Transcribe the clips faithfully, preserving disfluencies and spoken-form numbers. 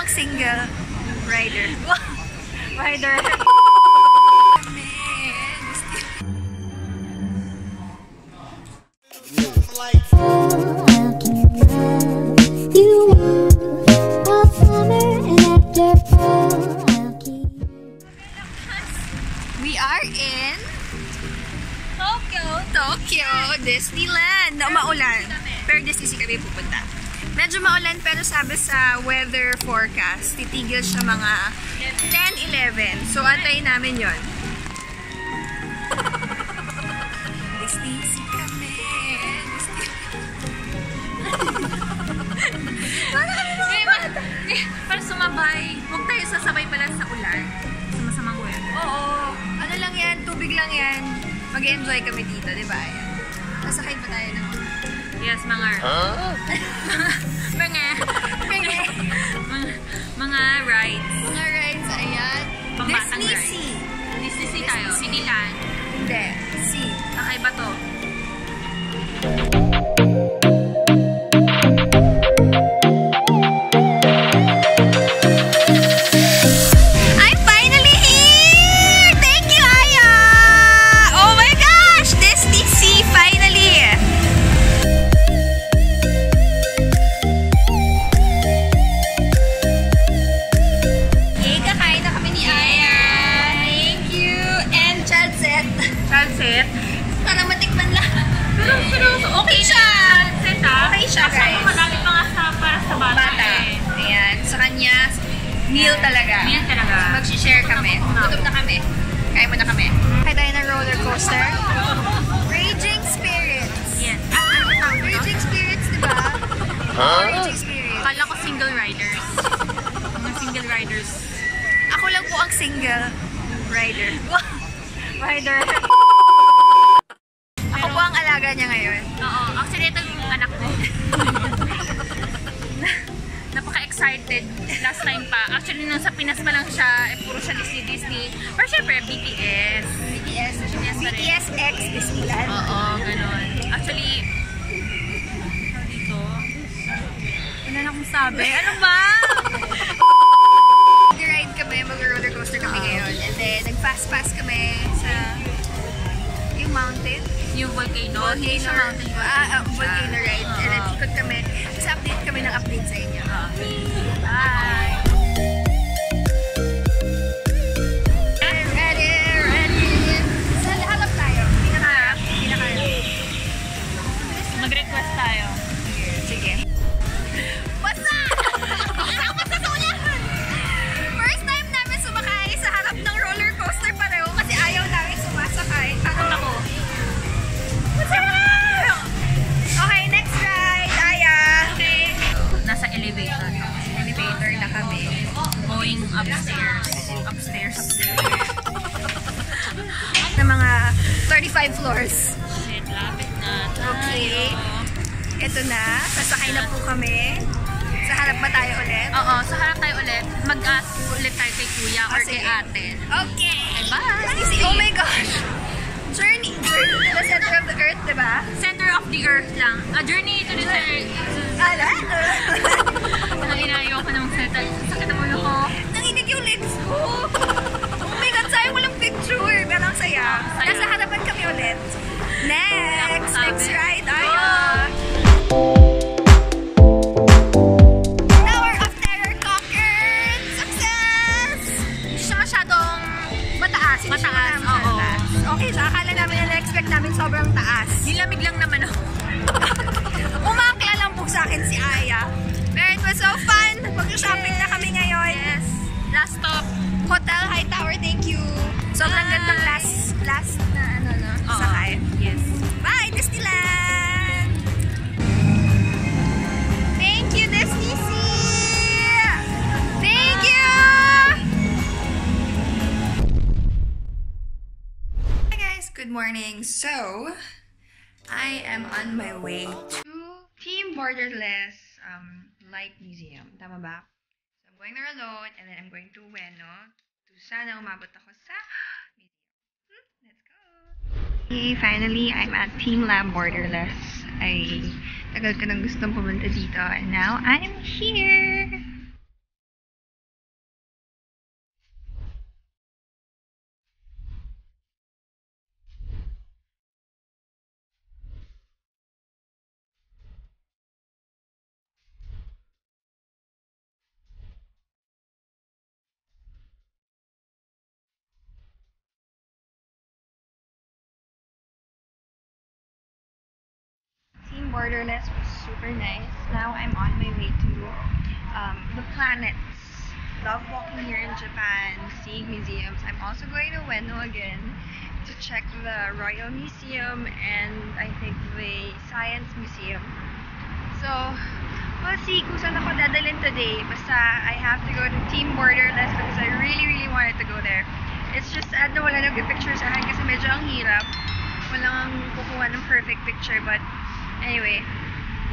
akong single rider. Rider. We are in Tokyo, Tokyo Disneyland. Na maulan. Pero Disney kami pupunta. Medyo maulan pero sabi sa weather forecast, titigil siya mga ten eleven. So antayin namin 'yon. Disney kami. Para sumabay. Huwag tayo sasabay pala sa ulan. Sama-samang ulan. Oo. Ano lang yan, tubig lang yan. Mag-enjoy kami dito, di ba? Nasakay pa tayo ng... Yes, mga... Huh? mga... Mga... mga rides. Mga rides, ayan. Pambatang Disney rides. Sea. Disney Sea tayo. Hindi land. Hindi. Sea. Nakay ba to? Meal talaga. Meal talaga. So, mag-share kami. Tutok na kami. Kaya mo na kami. Kaya tayo ng roller coaster. Raging Spirits. Yes. Ah, ano tawag? Raging Spirits, di ba? Huh? Raging Spirits. Akala ko single riders. Mga single riders. Ako lang po ang single rider. Rider. Ako po ang alaga niya ngayon. Oo. Actually, ito yung anak ko. Excited last time pa. Actually, nung sa Pinas pa lang siya, eh, puro siya Disney Disney. Pero syempre, B T S. B T S. B T S, B T S X Disneyland. Oo, ganun. Actually, ano dito? Wala na akong sabi. Ano ba? Nag-ride kami, mag-roller coaster kami ngayon. And then, nag-fast-pass kami sa yung mountain. Yung volcano. Volcano. Mountain, ah, volcano, volcano ride. Uh-huh. And then, ikot kami. Tapos, update kami ng update sa inyo. Uh-huh. Bye! Ready, ready! Sa lahat tayo. Pinakaharap, pinakaharap. Mag-request tayo. Sige. Basta! Basta ako matatunahan! First time namin sumakay sa harap ng roller coaster pareho kasi ayaw namin sumasakay. Ano ako? Okay, next ride! Aya! Okay. Nasa elevator. Elevator na kami. Going upstairs. Upstairs. Na mga thirty-five floors. Shit, lapit na. Okay. Ito na. Sasakay na po kami. Sa harap ba tayo ulit? Oo, sa harap tayo ulit. Mag-ask ulit tayo kay kuya or kay ate. Okay. Bye! Oh my gosh! Journey. Journey to the center of the earth, diba? Center of the earth lang. A journey to the center. Ala? Nanginayaw ko na mag-center. Sakit na mulo ko. Nanginig yung lips ko. Oh my God, sayang walang picture. Pero ang saya. Nasa harapan kami ulit. Next! Next ride tayo. Tower of Terror Conquered! Success! Hindi siya masyadong mataas. Mataas, oo. Okay, so akala namin na na-expect namin sobrang taas. Nilamig lang naman ako. Umakla lang po sa akin si Aya. But it was so fun. Mag-shopping na kami ngayon. Yes. Last stop. Hotel High Tower, thank you. Sobrang gandang last, last na ano na, no, sakay. Yes. Bye, Disneyland! Thank you, Disney Sea! Thank you! Good morning. So, I am on my way to Team Borderless um, Light Museum. Tama ba? So, I'm going there alone and then I'm going to Ueno to sana umabot ako sa museum. Hmm, let's go! Okay, finally, I'm at Team Lab Borderless. Ay, tagal ko nang gustong pumunta dito and now I'm here! Borderless was super nice. Now I'm on my way to um, the planets. Love walking here in Japan, seeing museums. I'm also going to Ueno again to check the Royal Museum and I think the Science Museum. So, we'll see kung saan ako dadalhin today. Basta I have to go to Team Borderless because I really really wanted to go there. It's just sad na wala nag-picture sa akin kasi medyo ang hirap. Walang kukuha ng perfect picture, but anyway,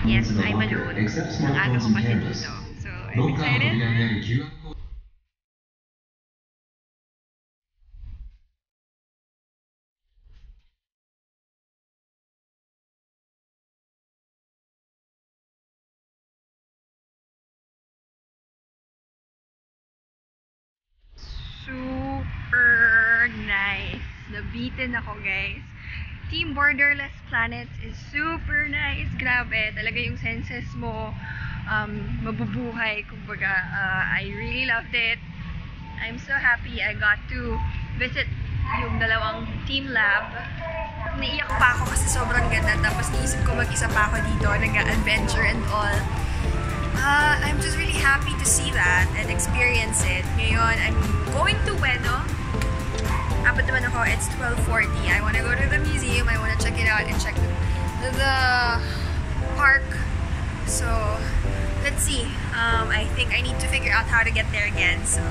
yes, I'm alone. Ang aga ko kasi dito. So, I'm excited. Super nice. Nabitin ako, guys. Team Borderless Planets is super nice. Grabe. Talaga yung senses mo um, mabubuhay. Kumbaga, uh, I really loved it. I'm so happy I got to visit yung dalawang Team Lab. Naiyak pa ako kasi sobrang ganda. Tapos naisip ko mag-isa pa ako dito. Nag-adventure and all. Uh, I'm just really happy to see that and experience it. Ngayon, I'm going to Ueno. Apat naman ako, it's twelve forty. I want to go to the museum. I want to check it out and check the, the park. So, let's see. Um, I think I need to figure out how to get there again. So.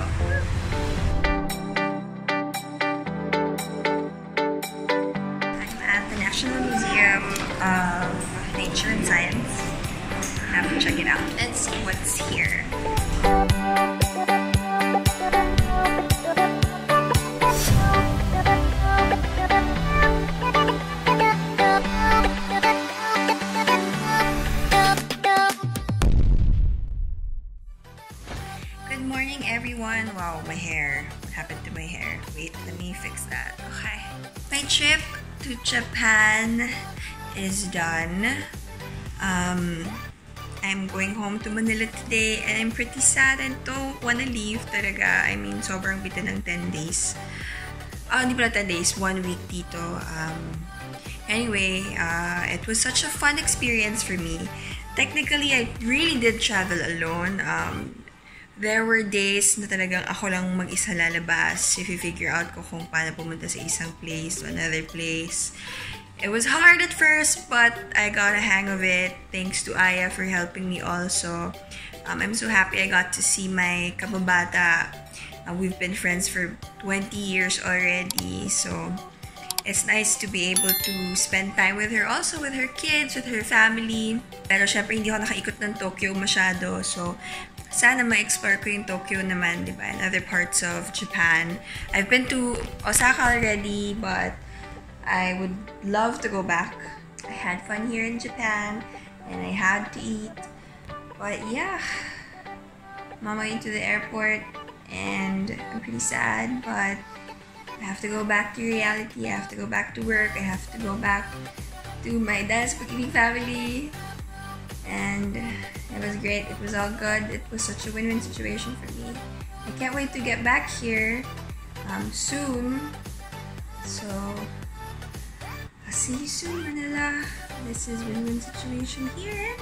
I'm at the National Museum of Nature and Science. I have to check it out and see what's here. Good morning, everyone. Wow, my hair. What happened to my hair? Wait, let me fix that. Okay. My trip to Japan is done. Um... I'm going home to Manila today and I'm pretty sad and don't wanna leave talaga. I mean, sobrang bitin ng ten days. Oh, hindi pala ten days. One week dito. Um, anyway, uh, it was such a fun experience for me. Technically, I really did travel alone. Um, there were days na talagang ako lang mag-isa lalabas if you figure out ko kung paano pumunta sa isang place to another place. It was hard at first, but I got a hang of it. Thanks to Aya for helping me also. Um, I'm so happy I got to see my kababata. Uh, we've been friends for twenty years already. So it's nice to be able to spend time with her. Also with her kids, with her family. Pero syempre hindi ako nakaikot ng Tokyo masyado. So sana ma-explore ko yung Tokyo naman, di ba? And other parts of Japan. I've been to Osaka already, but I would love to go back. I had fun here in Japan and I had to eat. But yeah, I'm on my way to the airport and I'm pretty sad, but I have to go back to reality. I have to go back to work. I have to go back to my dad's cooking family. And it was great. It was all good. It was such a win-win situation for me. I can't wait to get back here um, soon. So see you soon, Manila. This is win-win situation here.